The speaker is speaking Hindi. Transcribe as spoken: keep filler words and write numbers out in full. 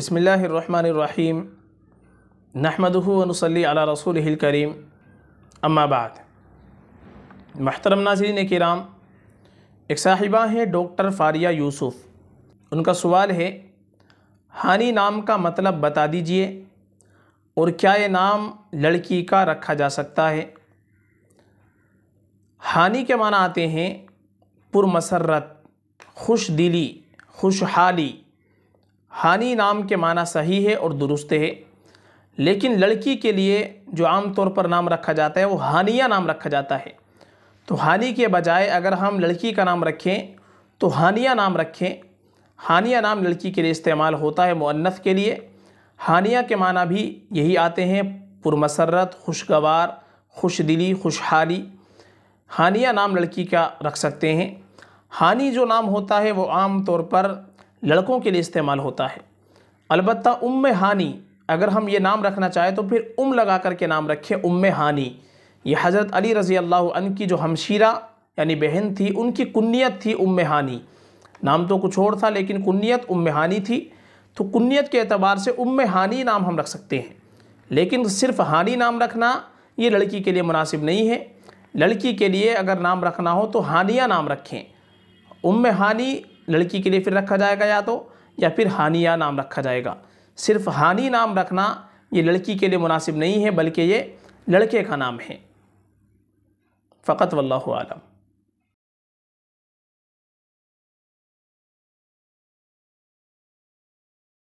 बिस्मिल्लाहिर्रहमानिर्रहीम नहमदुहु व नुसल्ली अला रसूलिहिल करीम अम्मा बाद। महतरम नाज़रीन किराम, एक साहिबा हैं डॉक्टर फ़ारिया यूसुफ़। उनका सवाल है, हानी नाम का मतलब बता दीजिए और क्या ये नाम लड़की का रखा जा सकता है। हानि के माना आते हैं पुरमसरत, खुश दिली, खुशहाली। हानि नाम के माना सही है और दुरुस्त है, लेकिन लड़की के लिए जो आम तौर पर नाम रखा जाता है वो हानिया नाम रखा जाता है। तो हानि के बजाय अगर हम लड़की का नाम रखें तो हानिया नाम रखें। हानिया नाम लड़की के लिए इस्तेमाल होता है मुअन्नस के लिए। हानिया के माना भी यही आते हैं, पुरमसरत, खुशगवार, खुश दिली, खुशहाली। हानिया नाम लड़की का रख सकते हैं। हानि जो नाम होता है वो आम तौर पर लड़कों के लिए इस्तेमाल होता है। अलबत्ता उम्मे हानि अगर हम ये नाम रखना चाहें तो फिर उम लगा कर के नाम रखें, उम्मे हानि। ये हज़रत अली रज़ी अल्लाह अन्हु की जो हमशीरा यानी बहन थी, उनकी कुन्नियत थी उम्मे हानि। नाम तो कुछ और था लेकिन कुन्नियत उम्मे हानि थी, तो कुन्नियत के अतबार से उम्मे हानि नाम हम रख सकते हैं। लेकिन सिर्फ़ हानि नाम रखना ये लड़की के लिए मुनासिब नहीं है। लड़की के लिए अगर नाम रखना हो तो हानिया नाम रखें। उम्मे हानि लड़की के लिए फिर रखा जाएगा या तो, या फिर हानिया नाम रखा जाएगा। सिर्फ हानि नाम रखना ये लड़की के लिए मुनासिब नहीं है, बल्कि ये लड़के का नाम है। फ़कत वल्लाहु आलम।